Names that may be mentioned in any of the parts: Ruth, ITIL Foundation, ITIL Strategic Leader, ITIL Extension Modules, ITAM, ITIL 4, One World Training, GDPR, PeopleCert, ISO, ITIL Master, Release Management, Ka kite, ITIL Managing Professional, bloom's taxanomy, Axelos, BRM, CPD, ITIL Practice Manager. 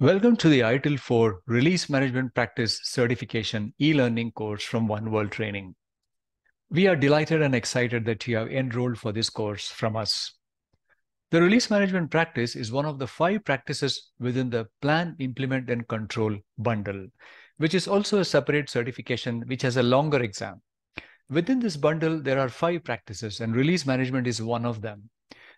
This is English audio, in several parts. Welcome to the ITIL 4 Release Management Practice Certification e-learning course from One World Training. We are delighted and excited that you have enrolled for this course from us. The Release Management Practice is one of the 5 practices within the Plan, Implement and Control bundle, which is also a separate certification which has a longer exam. Within this bundle, there are 5 practices and Release Management is one of them.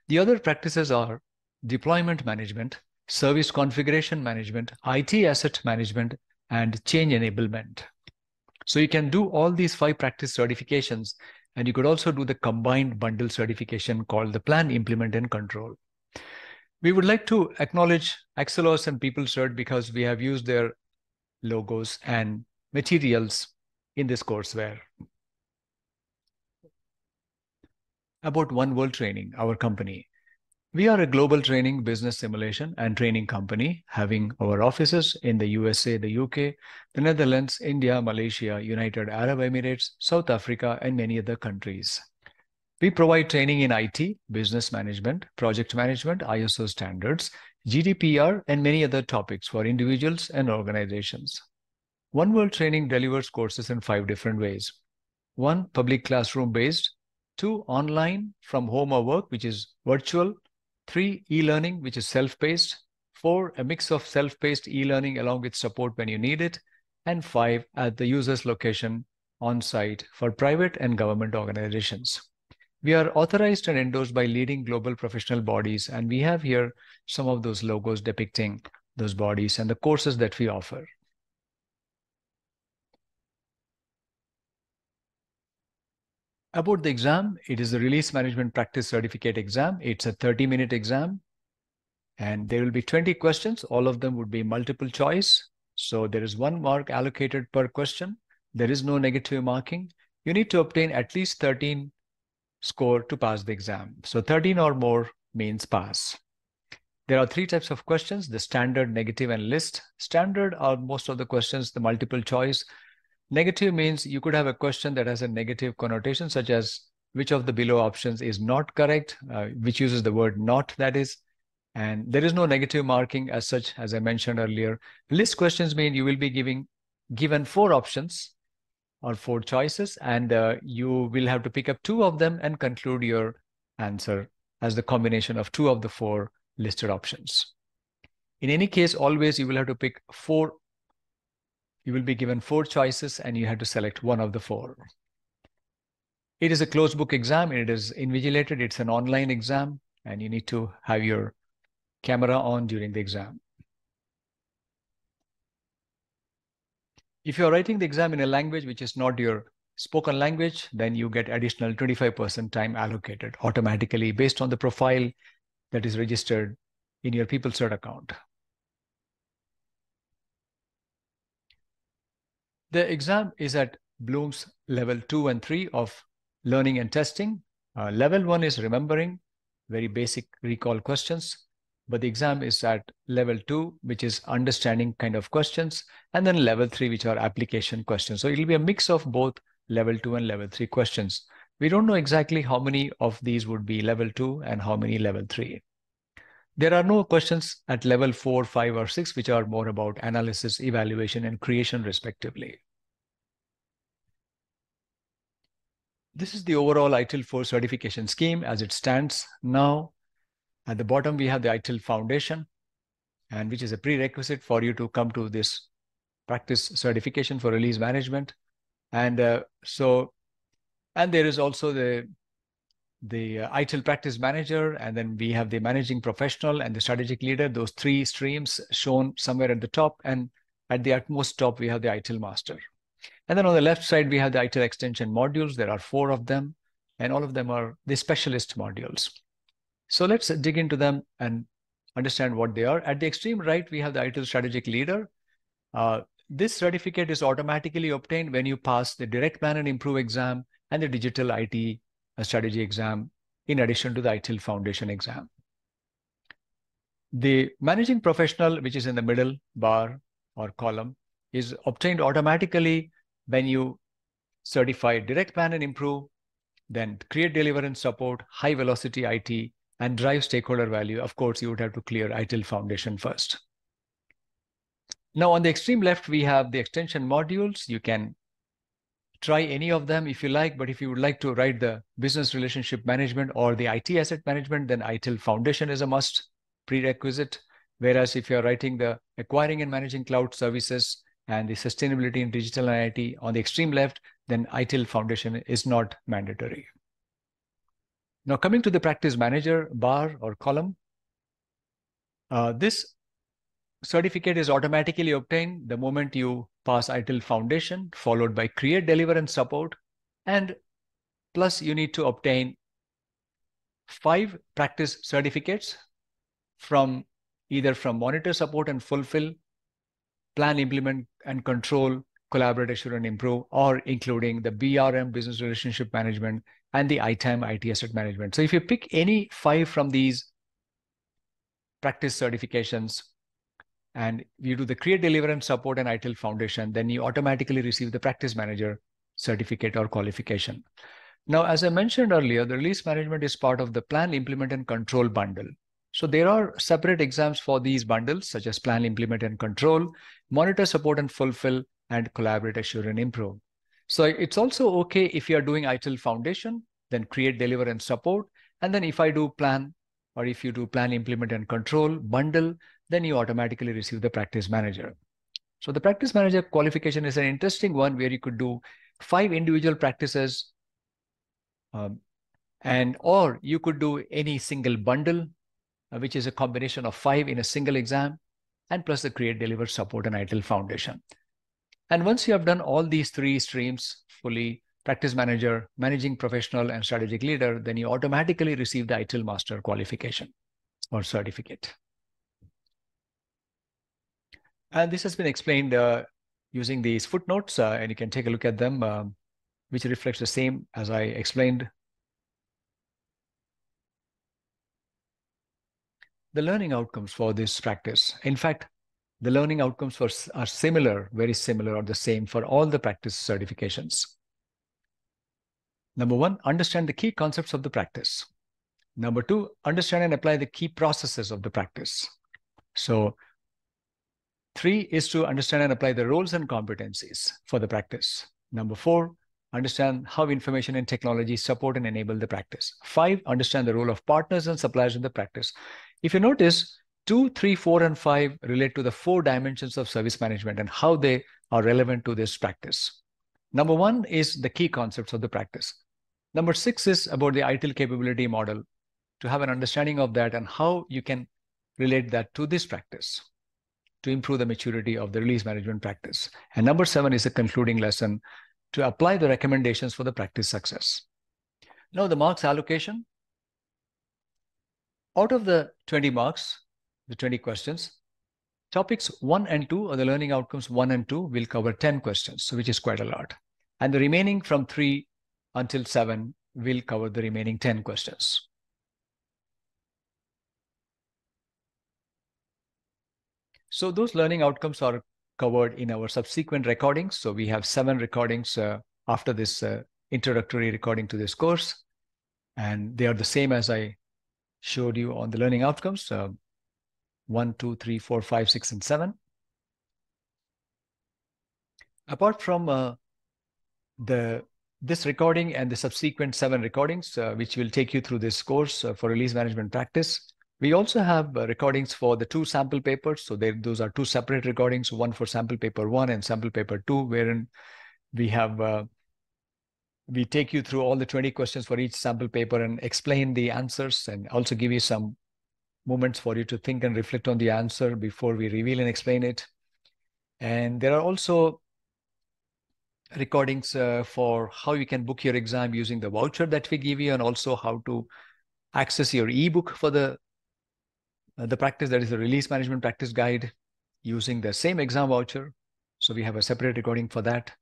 The other practices are Deployment Management, Service Configuration Management, IT Asset Management, and Change Enablement. So you can do all these 5 practice certifications, and you could also do the combined bundle certification called the Plan, Implement, and Control. We would like to acknowledge Axelos and PeopleCert because we have used their logos and materials in this courseware. About One World Training, our company. We are a global training, business simulation and training company having our offices in the USA, the UK, the Netherlands, India, Malaysia, United Arab Emirates, South Africa, and many other countries. We provide training in IT, business management, project management, ISO standards, GDPR, and many other topics for individuals and organizations. One World Training delivers courses in 5 different ways. 1, public classroom based. 2, online from home or work, which is virtual. 3, e-learning, which is self-paced. 4, a mix of self-paced e-learning along with support when you need it. And 5, at the user's location on-site for private and government organizations. We are authorized and endorsed by leading global professional bodies, and we have here some of those logos depicting those bodies and the courses that we offer. About the exam, it is the Release Management Practice Certificate exam. It's a 30-minute exam and there will be 20 questions. All of them would be multiple choice. So there is 1 mark allocated per question. There is no negative marking. You need to obtain at least 13 score to pass the exam. So 13 or more means pass. There are 3 types of questions: the standard, negative and list. Standard are most of the questions, the multiple choice. Negative means you could have a question that has a negative connotation, such as which of the below options is not correct, which uses the word not, that is. And there is no negative marking as such, as I mentioned earlier. List questions mean you will be given 4 options or 4 choices, and you will have to pick up 2 of them and conclude your answer as the combination of 2 of the 4 listed options. In any case, always you will have to pick 4. You will be given 4 choices and you have to select 1 of the 4. It is a closed book exam. It is invigilated. It's an online exam and you need to have your camera on during the exam. If you are writing the exam in a language which is not your spoken language, then you get additional 25% time allocated automatically based on the profile that is registered in your PeopleCert account. The exam is at Bloom's level 2 and 3 of learning and testing. Level 1 is remembering, very basic recall questions, but the exam is at level 2, which is understanding kind of questions, and then level 3, which are application questions. So it'll be a mix of both level 2 and level 3 questions. We don't know exactly how many of these would be level 2 and how many level 3. There are no questions at level 4, 5, or 6, which are more about analysis, evaluation, and creation, respectively. This is the overall ITIL 4 certification scheme as it stands now. At the bottom, we have the ITIL Foundation, and which is a prerequisite for you to come to this practice certification for release management. And there is also the ITIL Practice Manager, and then we have the Managing Professional and the Strategic Leader, those 3 streams shown somewhere at the top, and at the utmost top we have the ITIL Master. And then on the left side we have the ITIL Extension Modules. There are 4 of them, and all of them are the specialist modules. So let's dig into them and understand what they are. At the extreme right we have the ITIL Strategic Leader. This certificate is automatically obtained when you pass the Direct Man and Improve exam and the Digital IT Strategy exam, in addition to the ITIL Foundation exam. The Managing Professional, which is in the middle bar or column, is obtained automatically when you certify Direct Man and Improve, then Create, Deliver and Support, High Velocity IT, and Drive Stakeholder Value. Of course, you would have to clear ITIL Foundation first. Now on the extreme left, we have the extension modules. You can try any of them if you like, but if you would like to write the business relationship management or the IT asset management, then ITIL Foundation is a must prerequisite. Whereas if you're writing the acquiring and managing cloud services and the sustainability in digital and IT on the extreme left, then ITIL Foundation is not mandatory. Now coming to the practice manager bar or column, this certificate is automatically obtained the moment you pass ITIL Foundation, followed by create, deliver, and support. And plus you need to obtain 5 practice certificates from either from monitor, support, and fulfill, plan, implement, and control, collaborate, assure, and improve, or including the BRM, business relationship management, and the ITAM, IT asset management. So if you pick any 5 from these practice certifications, and you do the create, deliver, and support and ITIL Foundation, then you automatically receive the practice manager certificate or qualification. Now, as I mentioned earlier, the release management is part of the plan, implement, and control bundle. So there are separate exams for these bundles, such as plan, implement, and control, monitor, support, and fulfill, and collaborate, assure, and improve. So it's also okay if you are doing ITIL Foundation, then create, deliver, and support. And then if I do plan, or if you do plan, implement, and control bundle, then you automatically receive the practice manager. So the practice manager qualification is an interesting one where you could do 5 individual practices or you could do any single bundle, which is a combination of 5 in a single exam, and plus the create, deliver, support, and ITIL Foundation. And once you have done all these 3 streams fully, practice manager, managing professional, and strategic leader, then you automatically receive the ITIL Master qualification or certificate. And this has been explained using these footnotes, and you can take a look at them, which reflects the same as I explained. The learning outcomes for this practice. In fact, the learning outcomes are similar, very similar or the same for all the practice certifications. Number 1, understand the key concepts of the practice. Number 2, understand and apply the key processes of the practice. So 3 is to understand and apply the roles and competencies for the practice. Number 4, understand how information and technology support and enable the practice. 5, understand the role of partners and suppliers in the practice. If you notice, 2, 3, 4, and 5 relate to the 4 dimensions of service management and how they are relevant to this practice. Number 1 is the key concepts of the practice. Number 6 is about the ITIL capability model, to have an understanding of that and how you can relate that to this practice to improve the maturity of the release management practice. And number 7 is a concluding lesson to apply the recommendations for the practice success. Now the marks allocation. Out of the 20 marks, the 20 questions, topics 1 and 2 or the learning outcomes 1 and 2 will cover 10 questions, which is quite a lot. And the remaining from 3 until 7 will cover the remaining 10 questions. So those learning outcomes are covered in our subsequent recordings. So we have 7 recordings after this introductory recording to this course. And they are the same as I showed you on the learning outcomes, 1, 2, 3, 4, 5, 6, and 7. Apart from this recording and the subsequent 7 recordings, which will take you through this course for release management practice, we also have recordings for the 2 sample papers. So those are 2 separate recordings, one for sample paper 1 and sample paper 2, wherein we have we take you through all the 20 questions for each sample paper and explain the answers and also give you some moments for you to think and reflect on the answer before we reveal and explain it. And there are also recordings for how you can book your exam using the voucher that we give you, and also how to access your ebook for the practice, that is the release management practice guide, using the same exam voucher. So we have a separate recording for that.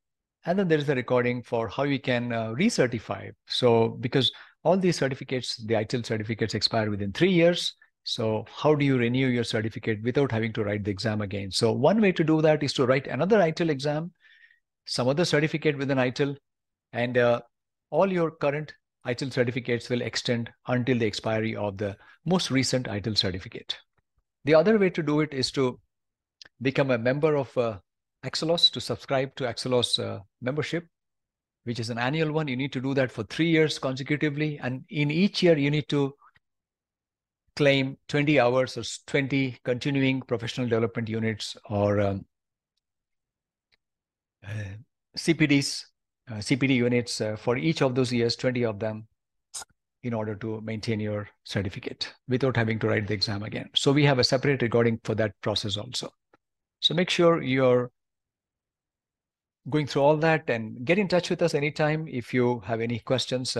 And then there is a recording for how you can recertify. So because all these certificates, the ITIL certificates, expire within 3 years. So how do you renew your certificate without having to write the exam again? So one way to do that is to write another ITIL exam, some other certificate with an ITIL, and all your current ITIL certificates will extend until the expiry of the most recent ITIL certificate. The other way to do it is to become a member of Axelos, to subscribe to Axelos membership, which is an annual one. You need to do that for 3 years consecutively. And in each year, you need to claim 20 hours or 20 continuing professional development units or CPD units for each of those years, 20 of them, in order to maintain your certificate without having to write the exam again. So we have a separate recording for that process also. So make sure you're going through all that and get in touch with us anytime if you have any questions.